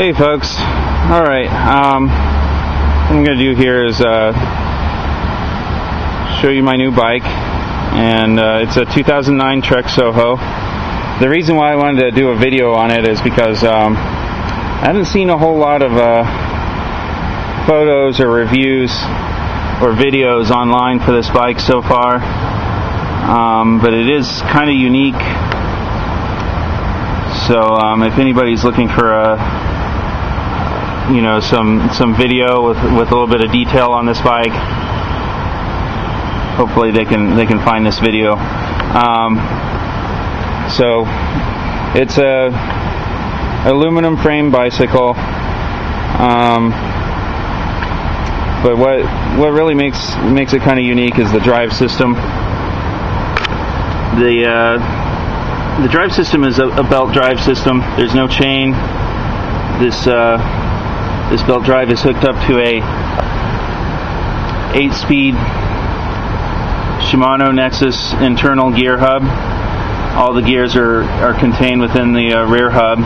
Hey folks, alright, what I'm going to do here is show you my new bike, and it's a 2009 Trek Soho. The reason why I wanted to do a video on it is because I haven't seen a whole lot of photos or reviews or videos online for this bike so far, but it is kind of unique. So if anybody's looking for some video with a little bit of detail on this bike, hopefully they can find this video. So it's a aluminum frame bicycle, but what really makes it kind of unique is the drive system. The drive system is a belt drive system. There's no chain. This belt drive is hooked up to a 8-speed Shimano Nexus internal gear hub. All the gears are contained within the rear hub.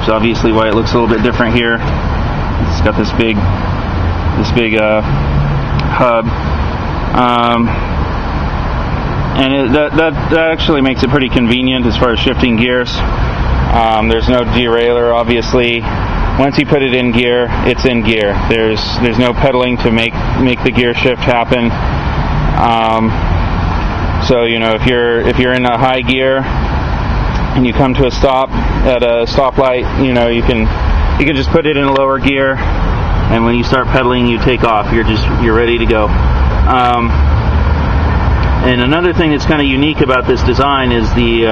It's obviously why it looks a little bit different here. It's got this big hub. And that actually makes it pretty convenient as far as shifting gears. There's no derailleur, obviously. Once you put it in gear, it's in gear. There's no pedaling to make the gear shift happen. So if you're in a high gear and you come to a stop at a stoplight, you can just put it in a lower gear, and when you start pedaling, you take off. You're ready to go. And another thing that's kind of unique about this design is the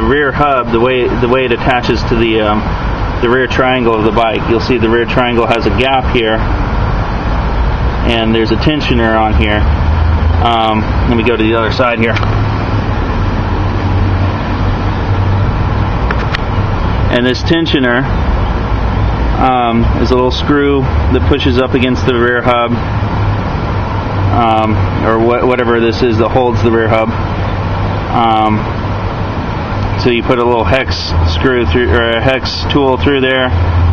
rear hub, the way it attaches to the rear triangle of the bike. You'll see the rear triangle has a gap here, and there's a tensioner on here. Let me go to the other side here. And this tensioner is a little screw that pushes up against the rear hub. Or whatever this is that holds the rear hub. So you put a little hex screw through, or a hex tool through there.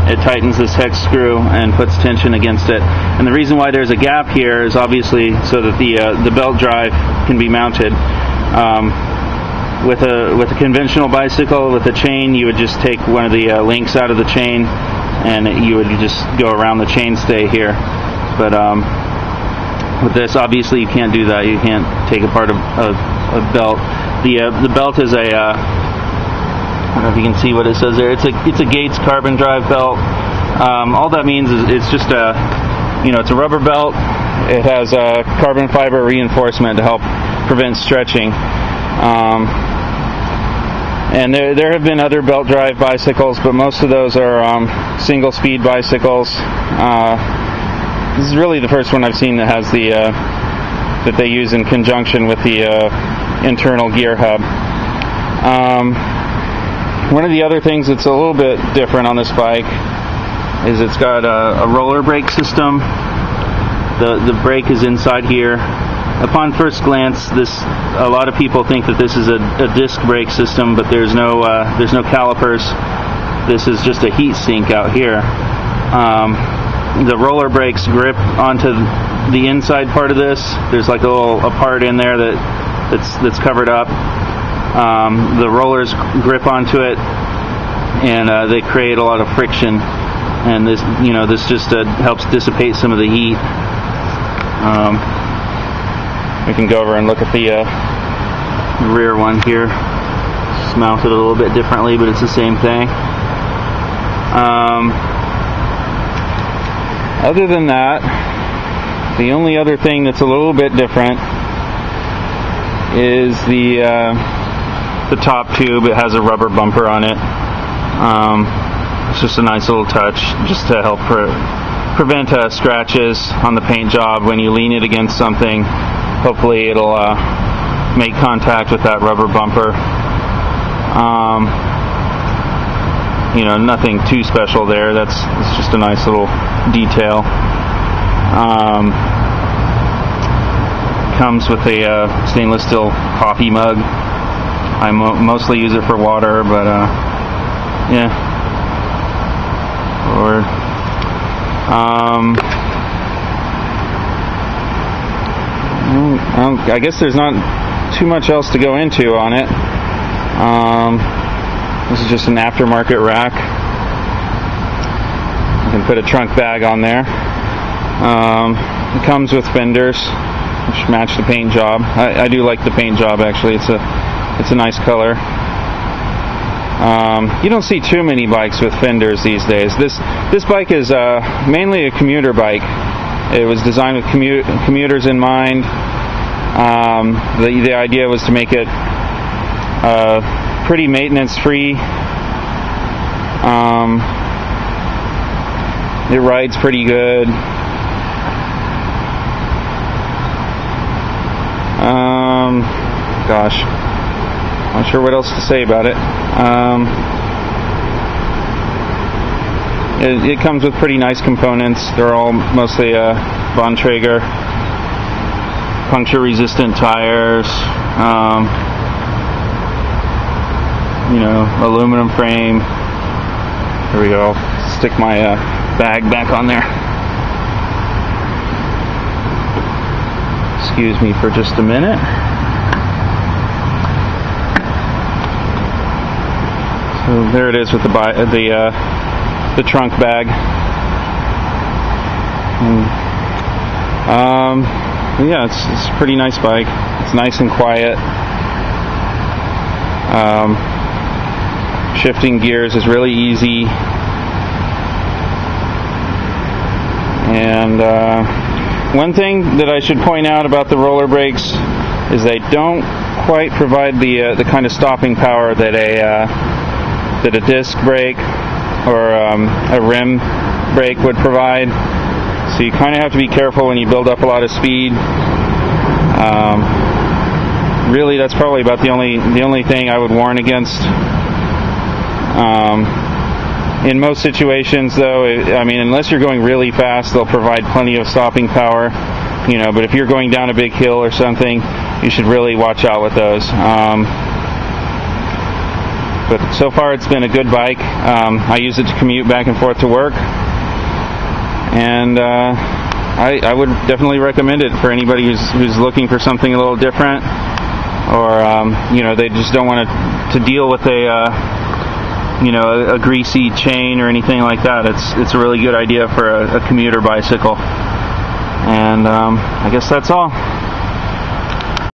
It tightens this hex screw and puts tension against it. And the reason why there's a gap here is obviously so that the belt drive can be mounted. With a conventional bicycle with a chain, you would just take one of the links out of the chain, and you would just go around the chainstay here. But with this, obviously, you can't do that. You can't take apart a belt. The belt is a I don't know if you can see what it says there. It's a Gates Carbon Drive belt. All that means is it's just a rubber belt. It has a carbon fiber reinforcement to help prevent stretching. And there have been other belt drive bicycles, but most of those are single speed bicycles. This is really the first one I've seen that has the that they use in conjunction with the internal gear hub. One of the other things that's a little bit different on this bike is it's got a roller brake system. The brake is inside here. Upon first glance, a lot of people think that this is a disc brake system, but there's no calipers. This is just a heat sink out here. The roller brakes grip onto the inside part of this. There's like a part in there that's covered up. The rollers grip onto it, and they create a lot of friction. And this just helps dissipate some of the heat. We can go over and look at the rear one here. It's mounted a little bit differently, but it's the same thing. Other than that, the only other thing that's a little bit different is the top tube. It has a rubber bumper on it. It's just a nice little touch, just to help prevent scratches on the paint job when you lean it against something. Hopefully it'll make contact with that rubber bumper. Nothing too special there. It's just a nice little detail. Comes with a stainless steel coffee mug. I mostly use it for water, but yeah, color. I guess there's not too much else to go into on it. This is just an aftermarket rack. You can put a trunk bag on there. It comes with fenders, which match the paint job. I do like the paint job, actually. It's a nice color. You don't see too many bikes with fenders these days. This bike is mainly a commuter bike. It was designed with commuters in mind. The idea was to make it pretty maintenance-free. It rides pretty good. Gosh, I'm not sure what else to say about it. It comes with pretty nice components. They're all mostly Bontrager puncture-resistant tires. You know, aluminum frame. There we go. I'll stick my bag back on there. Excuse me for just a minute. So there it is with the trunk bag. Yeah, it's a pretty nice bike. It's nice and quiet. Shifting gears is really easy, and one thing that I should point out about the roller brakes is they don't quite provide the kind of stopping power that a disc brake or a rim brake would provide. So you kind of have to be careful when you build up a lot of speed. Really, that's probably about the only thing I would warn against. In most situations, though, I mean, unless you're going really fast, they'll provide plenty of stopping power, you know. But if you're going down a big hill or something, you should really watch out with those. But so far, it's been a good bike. I use it to commute back and forth to work, and I would definitely recommend it for anybody who's looking for something a little different, or you know, they just don't want to deal with a greasy chain or anything like that. It's a really good idea for a commuter bicycle. And I guess that's all.